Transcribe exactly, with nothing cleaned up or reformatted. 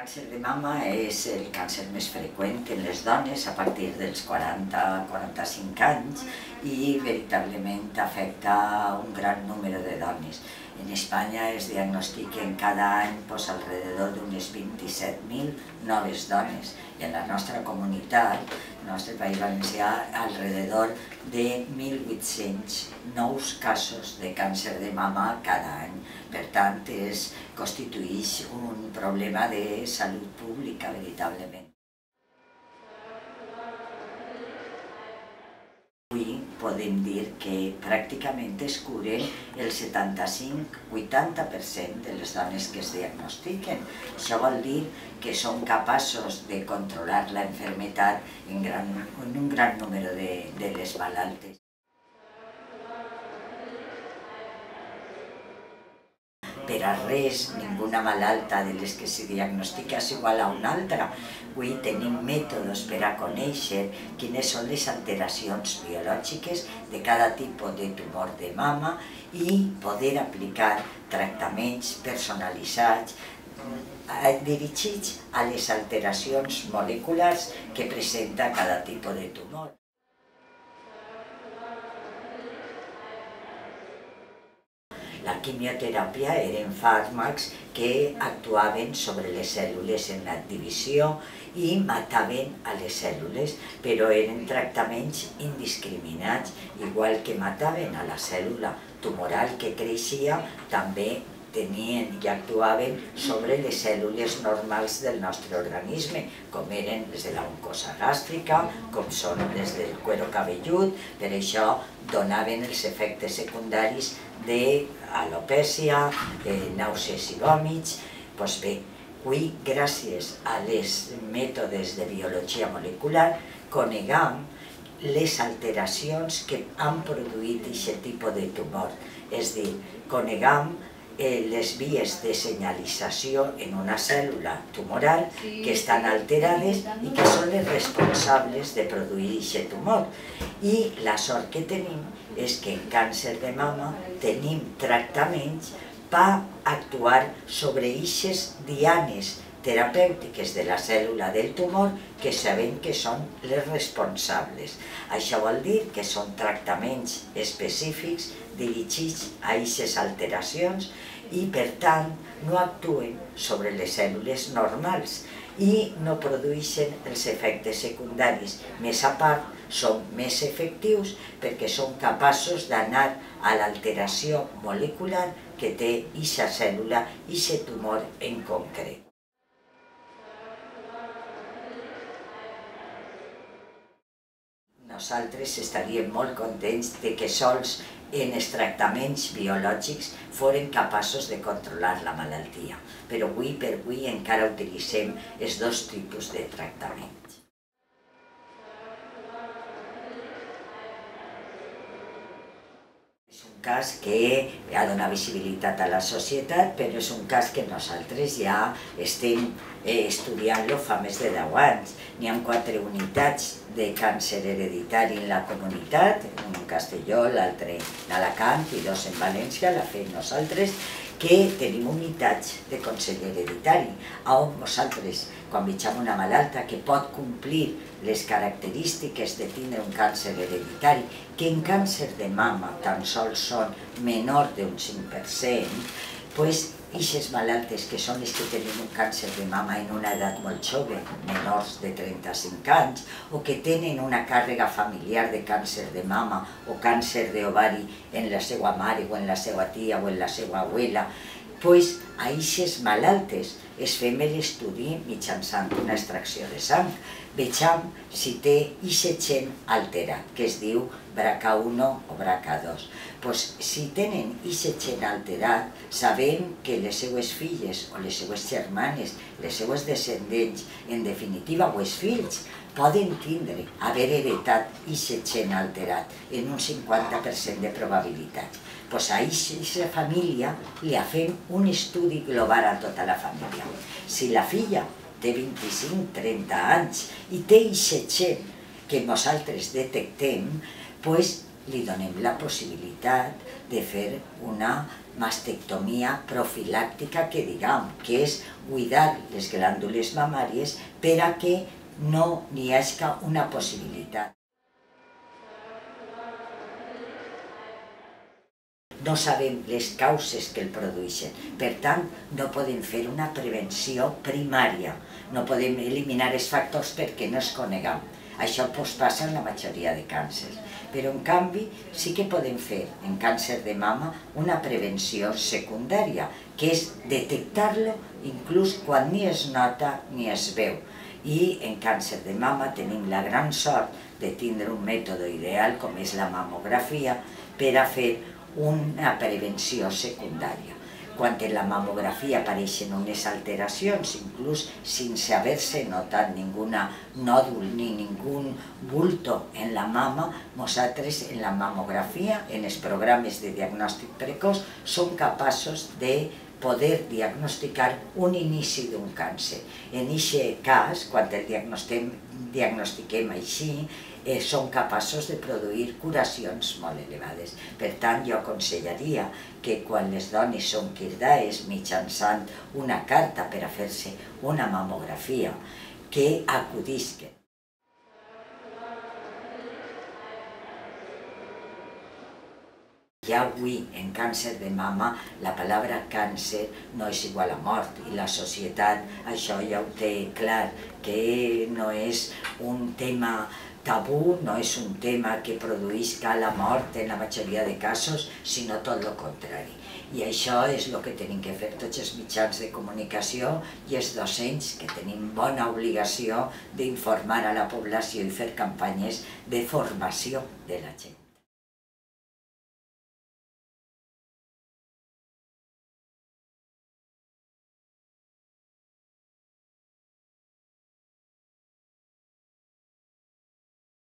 El càncer de mama és el càncer més freqüent en les dones a partir dels quaranta a quaranta-cinc anys i veritablement afecta un gran número de dones. En Espanya es diagnostiquen cada any pues, alrededor d'unes vint-i-set mil noves dones i en la nostra comunitat, en el nostre País Valencià, alrededor de mil vuit-cents nous casos de càncer de mama cada any. Per tant, es constitueix un problema de salut pública veritablement. Avui podem dir que pràcticament es curen el setanta-cinc a vuitanta per cent de les dones que es diagnostiquen. Això vol dir que són capaços de controlar la malaltia en, gran, en un gran número de, de les malaltes. Per a res, ninguna malalta de les que se diagnostica és igual a una altra. Avui tenim mètodes per a conèixer quines són les alteracions biològiques de cada tipus de tumor de mama i poder aplicar tractaments personalitzats dirigits a les alteracions moleculars que presenta cada tipus de tumor. La quimioteràpia eren fàrmacs que actuaven sobre les cèl·lules en la divisió i mataven a les cèl·lules, però eren tractaments indiscriminats, igual que mataven a la cèl·lula tumoral que creixia, també tenien i actuaven sobre les cèl·lules normals del nostre organisme, com eren les de la mucosa gàstrica, com són les del cuero cabellut, per això donaven els efectes secundaris d'alopècia, de nàusees i vòmits. Doncs bé, avui, gràcies a les mètodes de biologia molecular, conegam les alteracions que han produït aquest tipus de tumor. És a dir, conegam les vies de senyalització en una cèl·lula tumoral que estan alterades i que són les responsables de produir aquest tumor. I la sort que tenim és que en càncer de mama tenim tractaments per actuar sobre aquestes dianes terapèutiques de la cèl·lula del tumor que sabem que són les responsables. Això vol dir que són tractaments específics dirigits a aquestes alteracions i, per tant, no actuen sobre les cèl·lules normals i no produeixen els efectes secundaris. Més a part, són més efectius perquè són capaços d'anar a l'alteració molecular que té aquesta cèl·lula i aquest tumor en concret. Nosaltres estaríem molt contents de que sols en els tractaments biològics foren capaços de controlar la malaltia, però avui per avui encara utilitzem els dos tipus de tractaments. És un cas que ha donat visibilitat a la societat, però és un cas que nosaltres ja estem estudiant-lo fa més de deu anys. N'hi ha quatre unitats de càncer hereditari en la comunitat, un en Castelló, l'altre en Alacant i dos en València, la fem nosaltres, que tenim unitats de consell hereditari, on nosaltres, quan veiem una malalta que pot complir les característiques de tindre un càncer hereditari, que en càncer de mama tan sols són menor d'un cinc per cent, doncs aquestes malaltes, que són les que tenen un càncer de mama en una edat molt jove, menors de trenta-cinc anys, o que tenen una càrrega familiar de càncer de mama o càncer d'ovari en la seva mare o en la seva tia o en la seva abuela, doncs a aquestes malaltes es fem l'estudi mitjançant una extracció de sang. Vejam si té aquest gen alterat, que es diu braca u o braca dos. Pues, si tenen aquest gen alterat, sabem que les seues filles o les seues germanes, les seues descendents, en definitiva, o els fills, poden tindre, haver heretat aquest gen alterat en un cinquanta per cent de probabilitats. Pues a aquesta família li fem un estudi global a tota la família. Si la filla té vint-i-cinc a trenta anys i té aquest gen que nosaltres detectem, doncs li donem la possibilitat de fer una mastectomia profilàctica, que diguem que és buidar les glàndules mamàries per a que no n'hi hagi una possibilitat. No sabem les causes que el produeixen, per tant, no podem fer una prevenció primària, no podem eliminar els factors perquè no es coneguem. Això doncs passa en la majoria de càncers, però en canvi sí que podem fer en càncer de mama una prevenció secundària, que és detectar-lo inclús quan ni es nota ni es veu. I en càncer de mama tenim la gran sort de tindre un mètode ideal com és la mamografia per a fer una prevenció secundària. Quan en la mamografia apareixen unes alteracions, inclús sense haver-se notat ningun nòdul ni ningun bulto en la mama, nosaltres en la mamografia, en els programes de diagnòstic precoç, som capaços de poder diagnosticar un inici d'un càncer. En aquest cas, quan el diagnostiquem així, són capaços de produir curacions molt elevades. Per tant, jo aconsellaria que quan les dones són quirdaes mitjançant una carta per a fer-se una mamografia, que acudisquen. Ja avui, en càncer de mama, la paraula càncer no és igual a mort i la societat això ja ho té clar, que no és un tema tabú, no és un tema que produïsca la mort en la majoria de casos, sinó tot el contrari. I això és el que tenim que fer tots els mitjans de comunicació i els docents, que tenim bona obligació d'informar a la població i fer campanyes de formació de la gent.